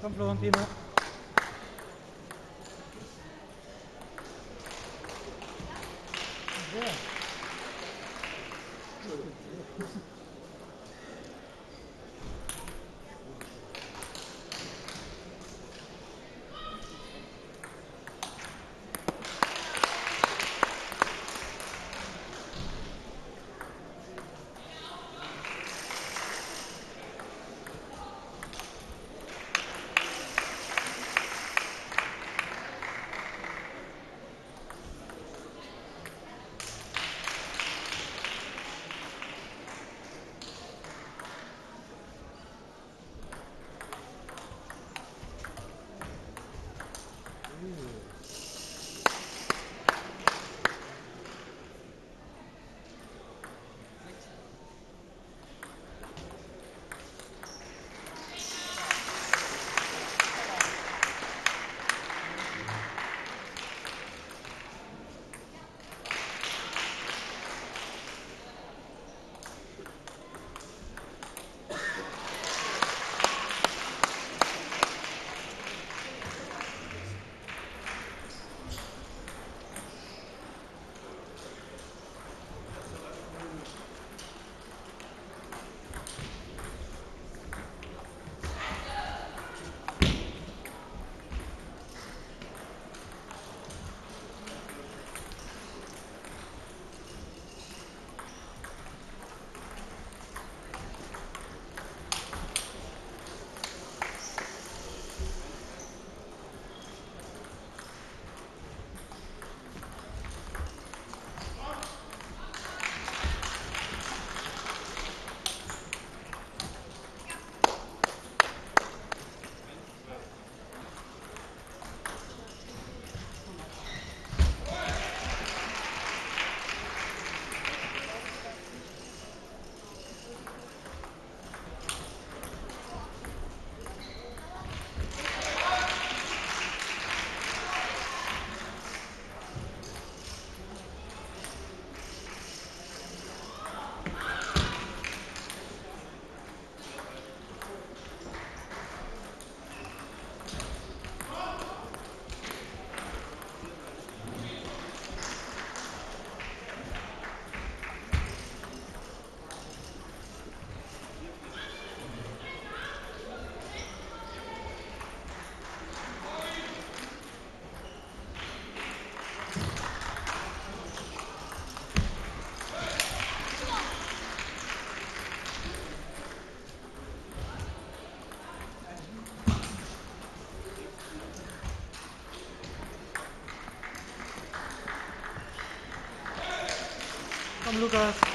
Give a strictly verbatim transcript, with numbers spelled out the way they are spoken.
Komm, Florentino. Lukas.